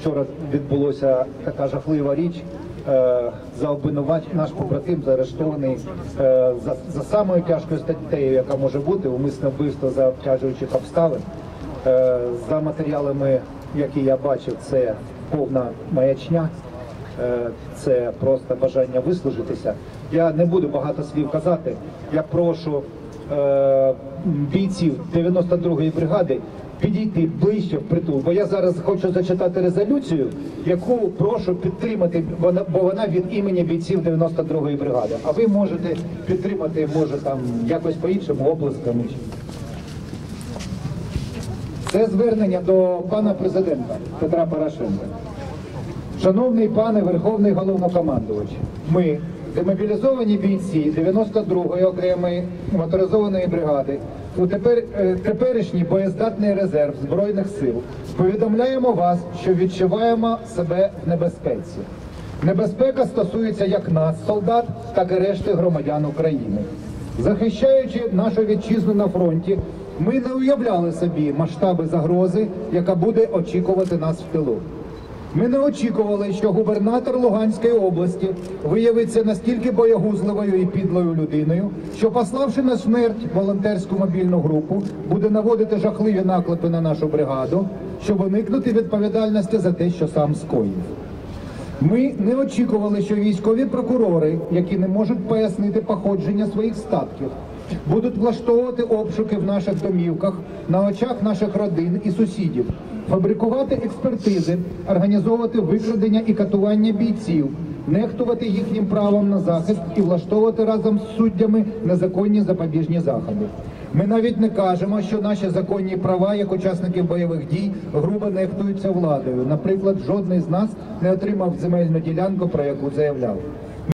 Вчора відбулася така жахлива річ. За обвинувачення наш побратим заарештований за самою тяжкою статтею, яка може бути, умисне вбивство за обтяжуючих обставин. За матеріалами, які я бачив, це повна маячня, це просто бажання вислужитися. Я не буду багато слів казати, я прошу бійців 92-ї бригади підійти ближче в притул, бо я зараз хочу зачитати резолюцію, яку прошу підтримати, бо вона від імені бійців 92-ї бригади. А ви можете підтримати, може, там, якось по-іншому, оплесками. Це звернення до пана президента Петра Порошенка. Шановний пане Верховний Головнокомандувач, ми, демобілізовані бійці 92-ї окремої моторизованої бригади, у теперішній боєздатний резерв Збройних сил, повідомляємо вас, що відчуваємо себе в небезпеці. Небезпека стосується як нас, солдат, так і решти громадян України. Захищаючи нашу вітчизну на фронті, ми не уявляли собі масштаби загрози, яка буде очікувати нас в тилу. Ми не очікували, що губернатор Луганської області виявиться настільки боягузливою і підлою людиною, що, пославши на смерть волонтерську мобільну групу, буде наводити жахливі наклепи на нашу бригаду, щоб уникнути відповідальності за те, що сам скоїв. Ми не очікували, що військові прокурори, які не можуть пояснити походження своїх статків, будуть влаштовувати обшуки в наших домівках, на очах наших родин і сусідів, фабрикувати експертизи, організовувати викрадення і катування бійців, нехтувати їхнім правом на захист і влаштовувати разом з суддями незаконні запобіжні заходи. Ми навіть не кажемо, що наші законні права як учасників бойових дій грубо нехтуються владою. Наприклад, жодний з нас не отримав земельну ділянку, про яку заявляв.